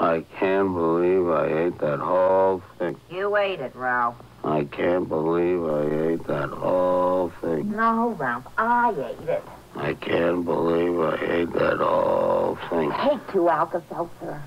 I can't believe I ate that whole thing. You ate it, Ralph. I can't believe I ate that whole thing. No, Ralph, I ate it. I can't believe I ate that whole thing. Take two, Alka-Seltzer.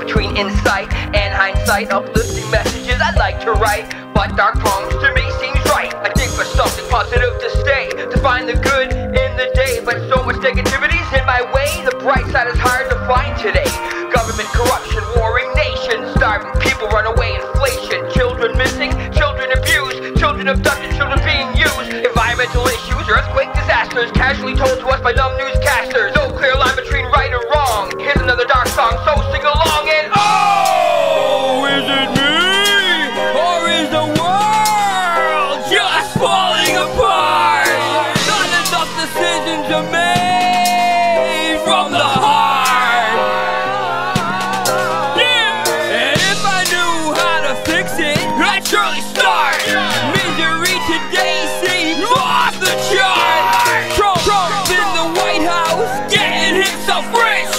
Between insight and hindsight, uplifting messages I'd like to write, but dark poems to me seems right. I dig for something positive to stay, to find the good in the day, but so much negativity's in my way. The bright side is hard to find today. Government corruption, warring nations, starving people, runaway inflation, children missing, children abused, children abducted, children being used, environmental issues, earthquake disasters, casually told to us by dumb newscasters. No clear line between right and wrong. Here's another dark song, so sing along. And oh, is it me, or is the world just falling apart? Not enough decisions are made from the heart. Yeah. And if I knew how to fix it, I'd surely start. Misery today seems off the chart. Trump's in the White House, getting himself rich.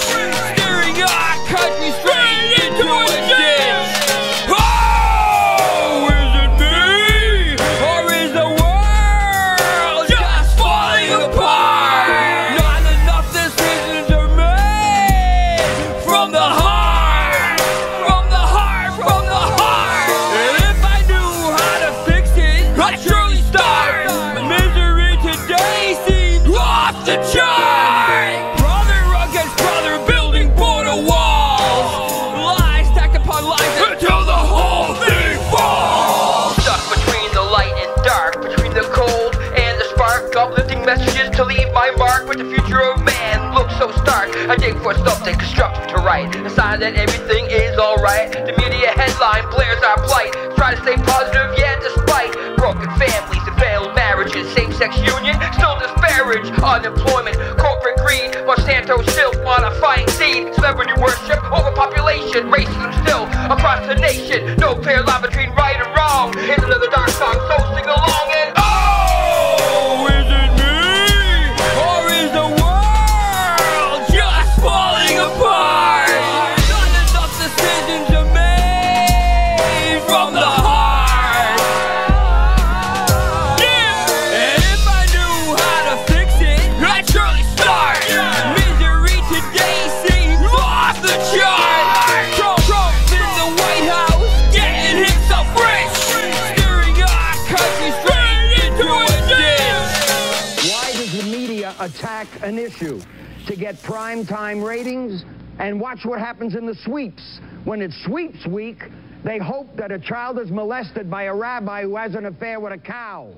Uplifting messages to leave my mark, but the future of man looks so stark. I dig for something constructive to write, a sign that everything is alright. The media headline blares our plight, try to stay positive, yet despite broken families and failed marriages, same-sex union still disparage, unemployment, corporate greed, Monsanto still on a fine seed, celebrity worship, overpopulation, racism still across the nation. No clear line between right and wrong. Here's another dark song, so sing along. And oh, is it me, or is the world just falling apart? Not enough decisions are made from the heart. Yeah. And if I knew how to fix it, I'd surely start. Yeah. Misery today seems off the chart. Trump's in the White House, getting himself rich, steering our country straight into a attack an issue to get primetime ratings, and watch what happens in the sweeps. When it's sweeps week, they hope that a child is molested by a rabbi who has an affair with a cow.